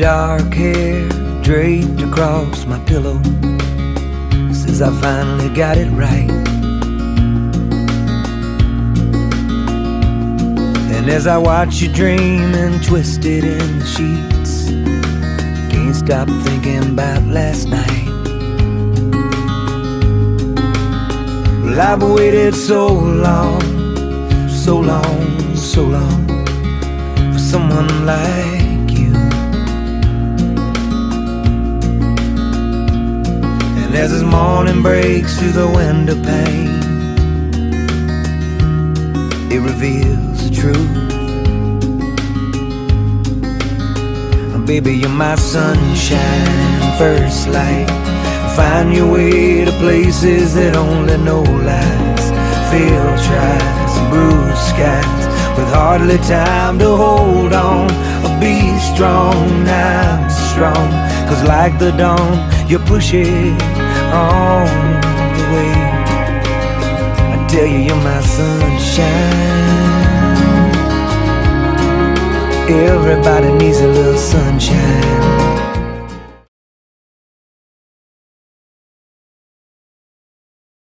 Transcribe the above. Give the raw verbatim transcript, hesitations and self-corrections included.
dark hair draped across my pillow says I finally got it right. And as I watch you dreaming, twisted in the sheets, can't stop thinking about last night. Well, I've waited so long, so long, so long for someone like you. And as this morning breaks through the window pane, it reveals the truth. Oh, baby, you're my sunshine, first light. Find your way to places that only know lies. Failed tries, bruised skies, with hardly time to hold on. Be strong, I'm strong, 'cause like the dawn, you push it on the way. I tell you, you're my sunshine. Everybody needs a little sunshine.